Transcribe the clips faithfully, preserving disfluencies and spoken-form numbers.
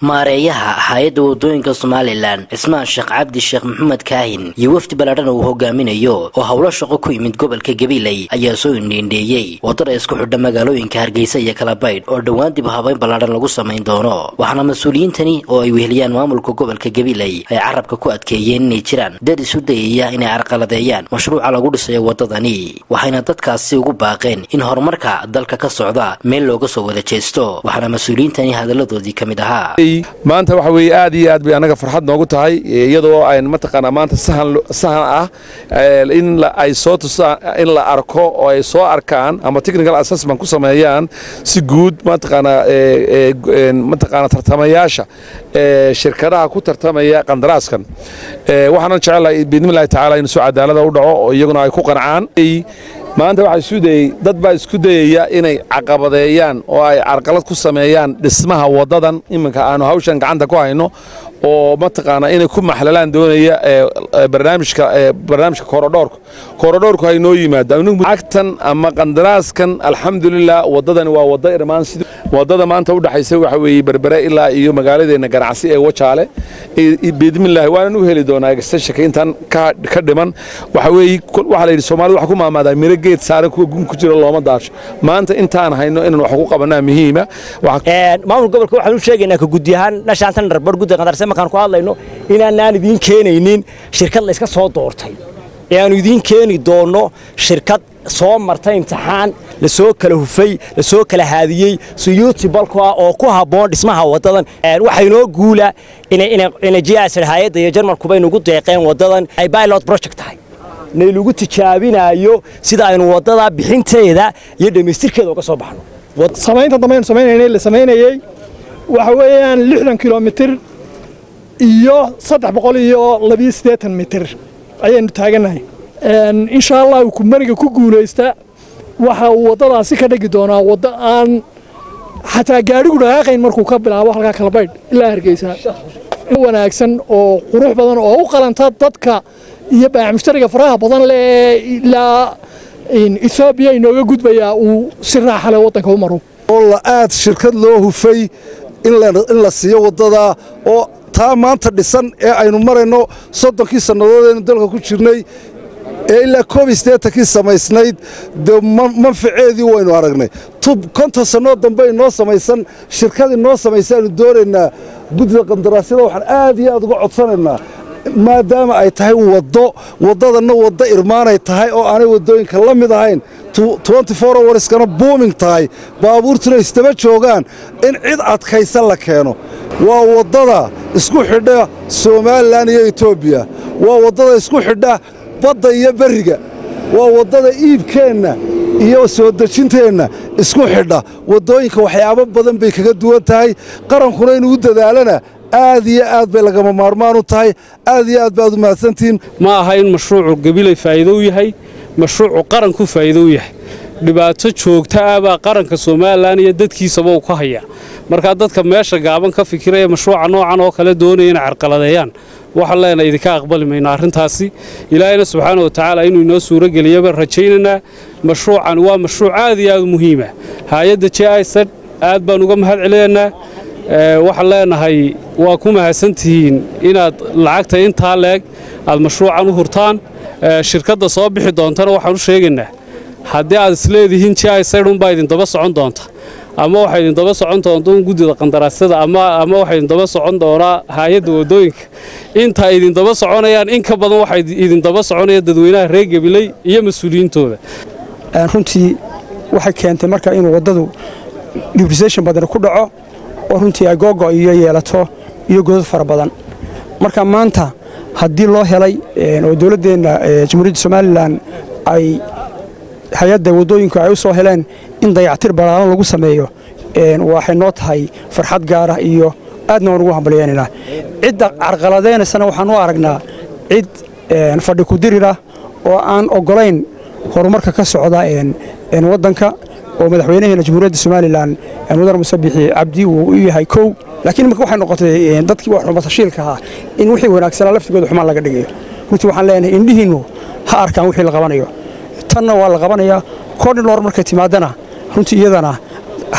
maareeyaha hay'adda wadooyinka Somaliland Ismaan Sheekh Cabdi Sheekh Maxamed Kaahin iyo wafdi balaadhan uu hogaaminayo oo hawlo shaqo ku yimid gobolka Gabiley ayaa soo indheeyay wadada isku xidha magaalooyinka Hargeysa iyo Kalabayd oo dhawaan dib habayn balaadhan lagu sameyn doono waxana mas'uuliyiintani oo ay weheliyaan maamulka gobolka Gabiley ay carabka ku adkeeyeen inay jiraan dad isu dayaya inay carqaladeeyaan mashruuca lagu dhisayo wadadani waxayna dadkaasi ugu baaqeen in horumarka dalka ka socda meel looga soo wada jeesto waxana mas'uuliyiintani hadaladoodii kamid aha maanta waxa way aad iyo aad bay anaga farxad noogu tahay iyadoo ay ma taqaan maanta sahan sahan ah in la ay soo tusa in la arko oo ay soo arkaan ama technical assessment ku sameeyaan si guud ma taqaan ee ma taqaan tartamayaasha ee shirkadaha ku tartamaya qandaraaskan ee waxaan jecelahay biidmilahi taala in soo cadaalada u dhaco oo iyaguna ay ku qancaan maanta waxa suuday dad baa isku dayaya inay caqabadeeyaan oo ay arqalad ku sameeyaan dhismaha wadadan iminka aanu hawshan gacanta ku hayno oo ma taqaana inay ku maxlalaan doonaya barnaamijka barnaamijka korodhoorka korodhoorku ay noo yimaadaan agtan ama qandaraaskan alxamdulillah wadadan waa wada irmaan sidii wadada maanta u dhaxaysa waxa weey berbere ilaa iyo magaaladeena ganacsi ee Wajaale biidmillahi waan u heli doonaa gasan shaqayntan ka ka dhiman waxa weey waxa la yiri Soomaali wax ku maamaaday miregeed saare ku gun ku jira looma daasho maanta intaan hayno inaan wax ku qabanaa muhiima wax ee maamul gobolka waxaan u sheegaynaa ka gudiyahan nashaantan darbar guday qadarse markaan ku hadlayno inaanaan idin keenaynin shirkad la iska soo doortay ee aan idin keeni doono shirkad soo martay imtixaan la soo kala hufay la soo kala haadiyay suyuuti balku oo ku haboon dhismaha wadadan waxay noo guula inay inay jiyaasir hay'adda iyo jarmalku bay nagu deeqeen wadadan ay pilot project tahay inay lagu tijaabinayo sida ay wadada bixinteeda iyo dhameystirkeeda uga soo baxno wad sameynta dameen sameynayay la sameynayay waxa weeyaan lixdan kiiloomitir iyo saddex boqol iyo laba iyo siddeetan mitir ayaan taaganahay ان ان شاء الله كمرجه ku guuleystaa waxa wadadaasi ka dhigi doona wada aan hatta gaarigu dhaqayn markuu ka bilaabo halka Kalabayd ilaa Hargeysa wanaagsan oo qurux badan oo u qalanta dadka iyo baacmistariga faraha badan leh ilaa in Ethiopia inooga gudbaya uu si raaxo leh wadanka u maro oo aad shirkad loo hufay in la in la siiyo wadada oo taa maanta dhisan ee aynu marayno soddonkii sanadoodeen dalka ku jirnay إلا كوبيستة تكيس ما يسند من في عادي وين وارجنا طب كنت هسناد دنباي الناس ما يسن شركات الناس ما يسن الدور إن جد القندراسي ده وحن آدي أضع عطسنا ما دام أيتها وضاء وضاء النو وضاء إرمان أيتها أو أنا وضاء كلام مذاعين أربعة وعشرين ورس كنا بومينغ تاي بابورتنا يستبد شوغان إن عد أتخيسل كانوا ووضاء إسكو حدا سومالان يتوبيا ووضاء إسكو حدا badda iyo bariga waa wadada iibkeena iyo soo dajinteena isku xidha wadooyinka waxyaabo badan bay kaga duwan tahay qarankuna inuu dadaalana aad iyo aad bay laga maarmaan u tahay aad iyo aad baad u mahadsantiin ma aha in mashruucu Gabiley faa'iido u yahay mashruucu qaranku faa'iido u yahay dhibaato joogta ah baa qaranka Soomaaliland iyo dadkiisaba uu ku haya marka dadka meesha gaaban ka fikiraya mashruuca noocan oo kale doonayeen carqaladeeyaan waxaan leenahay idinka aqbali mayna arintaasi Ilaahayna subhanahu wa ta'ala inuu noo suura geliyo rajaynana mashruucan waa mashruuc aad iyo aad muhiim ah hay'adda G I S aad baan uga mahadcelinaa waxaan leenahay waa ku mahadsantihiin inaad lacagta inta leeg aad mashruucan u hurtaan shirkadda soo bixi doontana waxaan u sheegaynaa haddii aad isleedihiin G I S un baa idin daba socon doonta ama waxa idin daba socon doontaa gudida qandaraasada ama ama waxa idin daba socon doonaa hay'adda wadooyinka inta idin daba soconayaan in ka badan waxa idin daba soconaya dadweynaha reer Gabiley iyo mas'uuliyiintooda aan runtii waxa keentay marka in wadadu liberalization badan ku dhaco oo runtii ay go'go iyo yeelato iyo godad fara badan marka maanta haddii loo helay oo dawladdeena Jamhuuriyadda Soomaaliland ay hay'adda wadooyinka ay u soo heleen in dayactir balaadhan lagu sameeyo een waxay noo tahay farxad gaar ah iyo aadna ugu hambalyeynaa cid carqaladeynaysan waxaan u aragnaa cid een fadhi ku dirira oo aan ogolayn horumarka ka socda een een wadanka oo madaxweynaha Jamhuuriyadda Soomaaliland Mudane Muuse Biixi Cabdi uu yahay koow laakiin marka waxay noqotay dadkii wax xumatashiilka ah in wixii wanaagsan laftigooda xumaan laga dhigayo runtii waxaan leenahay indhihiinu ha arkaan wixii la qabanayo tan waa la qabanaya koordinator markay timaadana runtii iyadana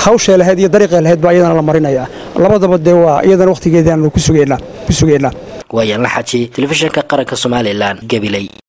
hawsha lahayd iyo dariiqa lahayd baa iyadana la marinaya labadaba de waa iyadan waqtigeedaan ku sugeeynaa ku sugeeynaa waayaan la xajii telefishinka qaranka Soomaaliland gabilay.